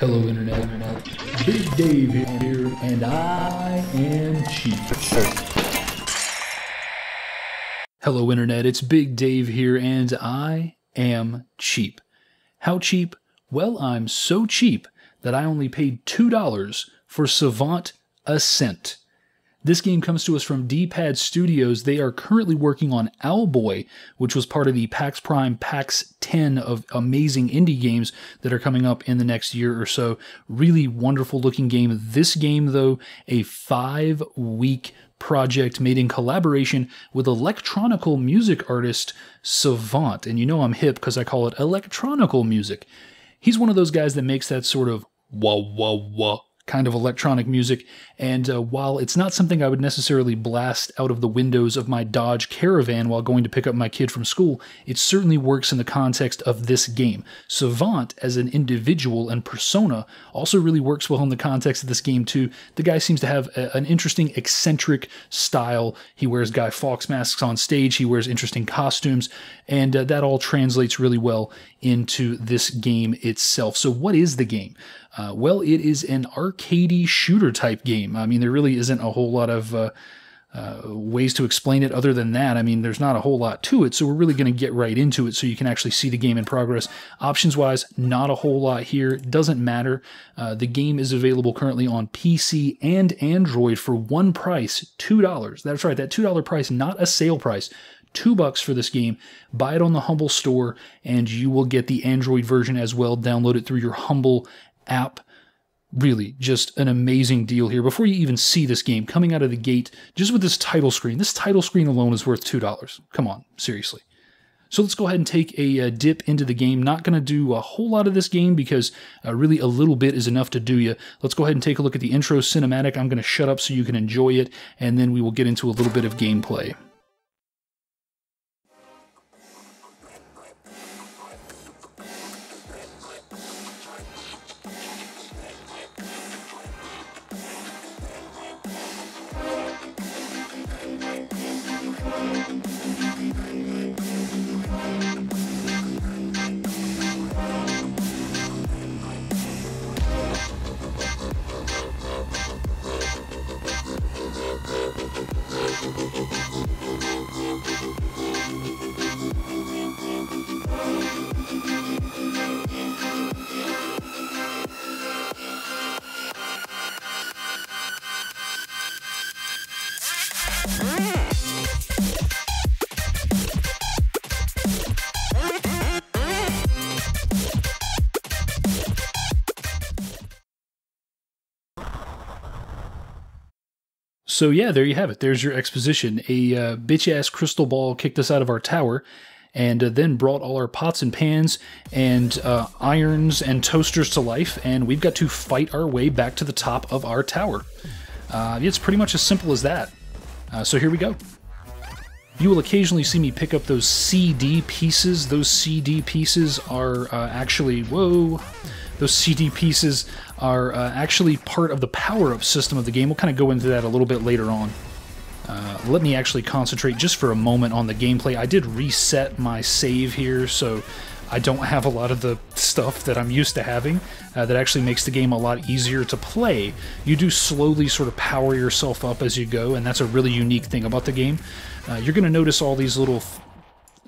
Hello Internet, Big Dave here, and I am cheap. Hello Internet, it's Big Dave here, and I am cheap. How cheap? Well, I'm so cheap that I only paid $2 for Savant Ascent. This game comes to us from D-Pad Studios. They are currently working on Owlboy, which was part of the PAX Prime, PAX 10 of amazing indie games that are coming up in the next year or so. Really wonderful looking game. This game, though, a 5-week project made in collaboration with electronical music artist Savant. And you know I'm hip because I call it electronical music. He's one of those guys that makes that sort of wah-wah-wah kind of electronic music, and while it's not something I would necessarily blast out of the windows of my Dodge Caravan while going to pick up my kid from school, it certainly works in the context of this game. Savant, as an individual and persona, also really works well in the context of this game too. The guy seems to have an interesting, eccentric style. He wears Guy Fawkes masks on stage, he wears interesting costumes, and that all translates really well into this game itself. So what is the game? Well, it is an arcadey shooter type game. I mean, there really isn't a whole lot of ways to explain it other than that. I mean, there's not a whole lot to it, so we're really going to get right into it so you can actually see the game in progress. Options-wise, not a whole lot here. Doesn't matter. The game is available currently on PC and Android for one price, $2. That's right, that $2 price, not a sale price. $2 for this game. Buy it on the Humble Store, and you will get the Android version as well. Download it through your Humble app. Really, just an amazing deal here. Before you even see this game, coming out of the gate, just with this title screen alone is worth $2. Come on, seriously. So let's go ahead and take a dip into the game. Not going to do a whole lot of this game because really a little bit is enough to do you. Let's go ahead and take a look at the intro cinematic. I'm going to shut up so you can enjoy it, and then we will get into a little bit of gameplay. So yeah, there you have it. There's your exposition. A bitch-ass crystal ball kicked us out of our tower and then brought all our pots and pans and irons and toasters to life, and we've got to fight our way back to the top of our tower. It's pretty much as simple as that. So here we go. You will occasionally see me pick up those CD pieces. Those CD pieces are actually part of the power-up system of the game. We'll kind of go into that a little bit later on. Let me actually concentrate just for a moment on the gameplay. I did reset my save here, so I don't have a lot of the stuff that I'm used to having that actually makes the game a lot easier to play. You do slowly sort of power yourself up as you go, and that's a really unique thing about the game. You're going to notice all these little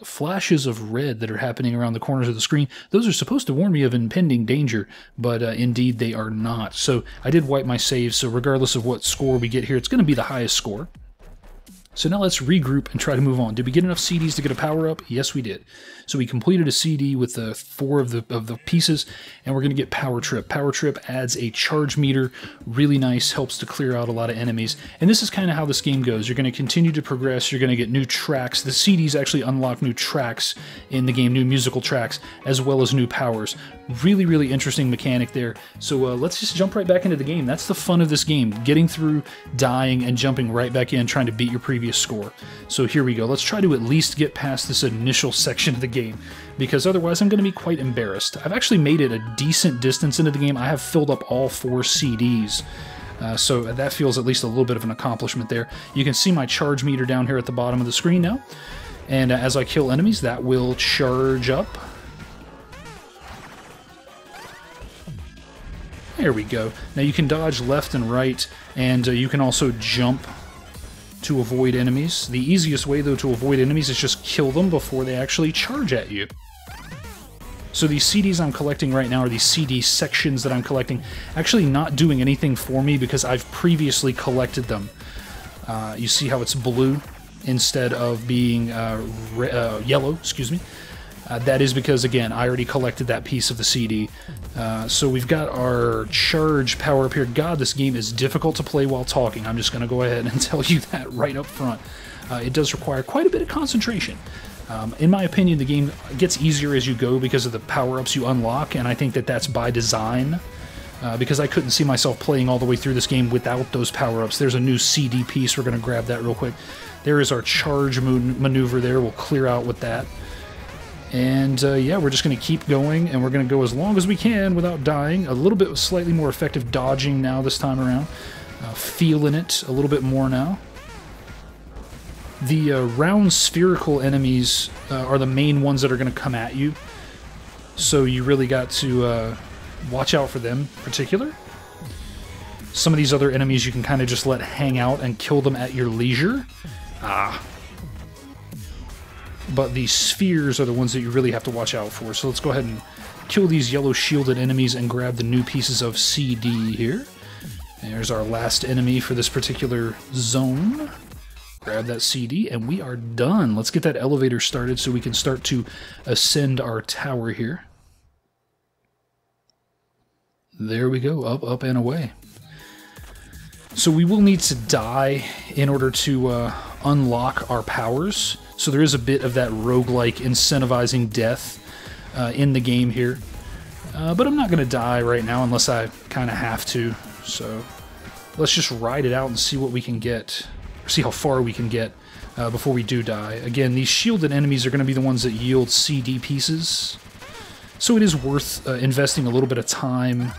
flashes of red that are happening around the corners of the screen. Those are supposed to warn me of impending danger, but indeed they are not. So I did wipe my save, so regardless of what score we get here, it's going to be the highest score. So now let's regroup and try to move on. Did we get enough CDs to get a power-up? Yes, we did. So we completed a CD with the four of the pieces, and we're going to get Power Trip. Power Trip adds a charge meter. Really nice. Helps to clear out a lot of enemies. And this is kind of how this game goes. You're going to continue to progress. You're going to get new tracks. The CDs actually unlock new tracks in the game, new musical tracks, as well as new powers. Really, really interesting mechanic there. So let's just jump right back into the game. That's the fun of this game. Getting through, dying, and jumping right back in, trying to beat your previous score. So here we go. Let's try to at least get past this initial section of the game, because otherwise I'm going to be quite embarrassed. I've actually made it a decent distance into the game. I have filled up all four CDs, so that feels at least a little bit of an accomplishment there. You can see my charge meter down here at the bottom of the screen now, and as I kill enemies, that will charge up. There we go. Now you can dodge left and right, and you can also jump to avoid enemies. The easiest way, though, to avoid enemies is just kill them before they actually charge at you. So these CDs I'm collecting right now are these CD sections that I'm collecting, actually not doing anything for me because I've previously collected them. You see how it's blue instead of being yellow, excuse me. That is because, again, I already collected that piece of the CD. So we've got our charge power up here. God, this game is difficult to play while talking. I'm just going to go ahead and tell you that right up front. It does require quite a bit of concentration. In my opinion, the game gets easier as you go because of the power-ups you unlock, and I think that that's by design, because I couldn't see myself playing all the way through this game without those power-ups. There's a new CD piece. We're going to grab that real quick. There is our charge maneuver there. We'll clear out with that. And yeah, we're just going to keep going, and we're going to go as long as we can without dying. A little bit slightly more effective dodging now this time around. Feeling it a little bit more now. The round spherical enemies are the main ones that are going to come at you, so you really got to watch out for them in particular. Some of these other enemies you can kind of just let hang out and kill them at your leisure. But the spheres are the ones that you really have to watch out for, so let's go ahead and kill these yellow shielded enemies and grab the new pieces of CD here. There's our last enemy for this particular zone. Grab that CD, and we are done. Let's get that elevator started so we can start to ascend our tower here. There we go, up, up, and away. So we will need to die in order to unlock our powers. So there is a bit of that roguelike incentivizing death in the game here. But I'm not going to die right now unless I kind of have to. So let's just ride it out and see what we can get. See how far we can get before we do die. Again, these shielded enemies are going to be the ones that yield CD pieces. So it is worth investing a little bit of time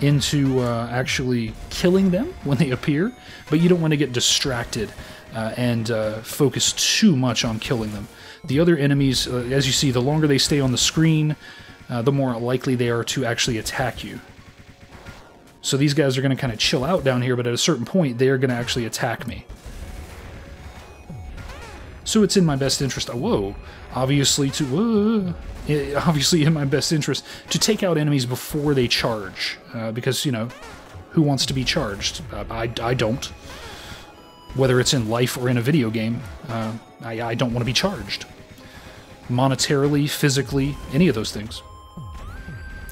into actually killing them when they appear. But you don't want to get distracted and focus too much on killing them. The other enemies, as you see, the longer they stay on the screen, the more likely they are to actually attack you. So these guys are going to kind of chill out down here, but at a certain point, they are going to actually attack me. So it's in my best interest, obviously in my best interest to take out enemies before they charge, because, you know, who wants to be charged? I don't. Whether it's in life or in a video game, I don't want to be charged. Monetarily, physically, any of those things.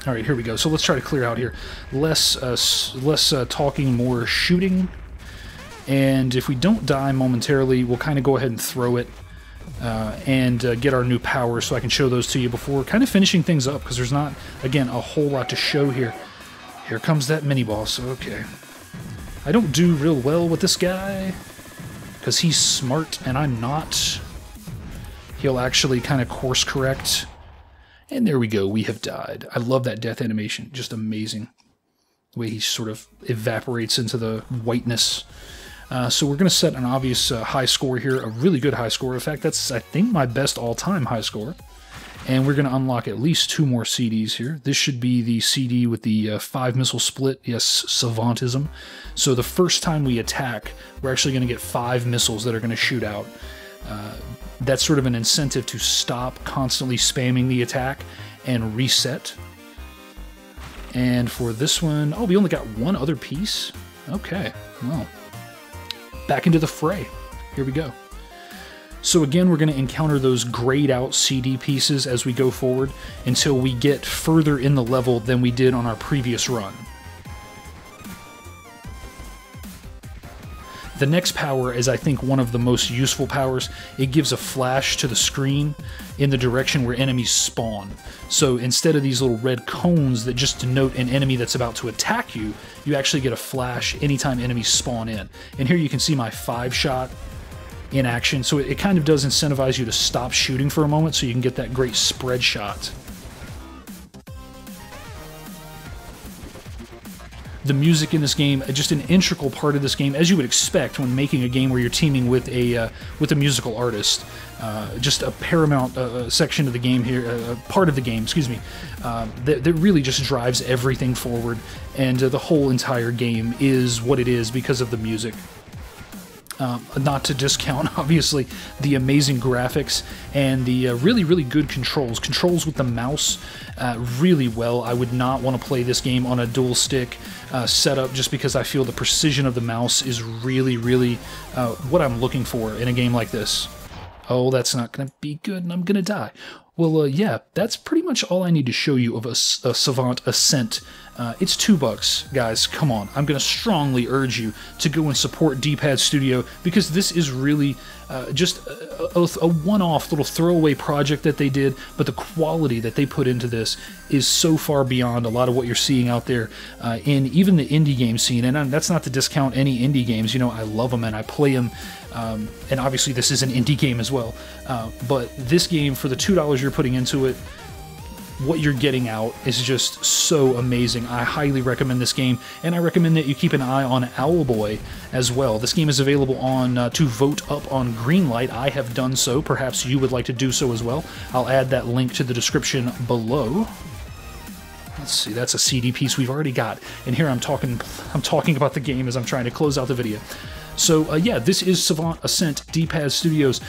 All right, here we go. So let's try to clear out here. Less talking, more shooting. And if we don't die momentarily, we'll kind of go ahead and throw it and get our new power so I can show those to you before kind of finishing things up because there's not, again, a whole lot to show here. Here comes that mini-boss. Okay. I don't do real well with this guy because he's smart and I'm not. He'll actually kind of course correct. And there we go. We have died. I love that death animation. Just amazing. The way he sort of evaporates into the whiteness. So we're going to set an obvious high score here, a really good high score. In fact, that's, I think, my best all-time high score. And we're going to unlock at least 2 more CDs here. This should be the CD with the 5-missile split. Yes, Savantism. So the first time we attack, we're actually going to get 5 missiles that are going to shoot out. That's sort of an incentive to stop constantly spamming the attack and reset. And for this one, oh, we only got 1 other piece? Okay, well... back into the fray. Here we go. So again, we're going to encounter those grayed out CD pieces as we go forward until we get further in the level than we did on our previous run. The next power is, I think, one of the most useful powers. It gives a flash to the screen in the direction where enemies spawn. So instead of these little red cones that just denote an enemy that's about to attack you, you actually get a flash anytime enemies spawn in. And here you can see my 5-shot in action. So it kind of does incentivize you to stop shooting for a moment so you can get that great spread shot. the music in this game, just an integral part of this game, as you would expect when making a game where you're teaming with a musical artist. Just a paramount section of the game here, part of the game, excuse me, that really just drives everything forward, and the whole entire game is what it is because of the music. Not to discount, obviously, the amazing graphics and the really, really good controls. Controls with the mouse really well. I would not want to play this game on a dual stick setup just because I feel the precision of the mouse is really, really what I'm looking for in a game like this. Oh, that's not going to be good, and I'm going to die. Well, yeah, that's pretty much all I need to show you of a Savant Ascent. It's $2, guys. Come on. I'm going to strongly urge you to go and support D-Pad Studio, because this is really just a one-off little throwaway project that they did, but the quality that they put into this is so far beyond a lot of what you're seeing out there in even the indie game scene. And that's not to discount any indie games. You know, I love them and I play them. And obviously this is an indie game as well. But this game, for the $2 you're putting into it, what you're getting out is just so amazing. I highly recommend this game, and I recommend that you keep an eye on Owlboy as well. This game is available on to vote up on Greenlight. I have done so. Perhaps you would like to do so as well. I'll add that link to the description below. Let's see, that's a CD piece we've already got. And here I'm talking about the game as I'm trying to close out the video. So yeah, this is Savant Ascent, D-Pad Studios.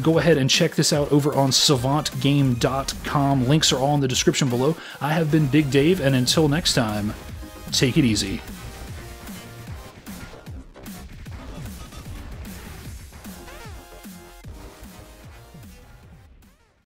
Go ahead and check this out over on savantgame.com. Links are all in the description below. I have been Big Dave, and until next time, take it easy.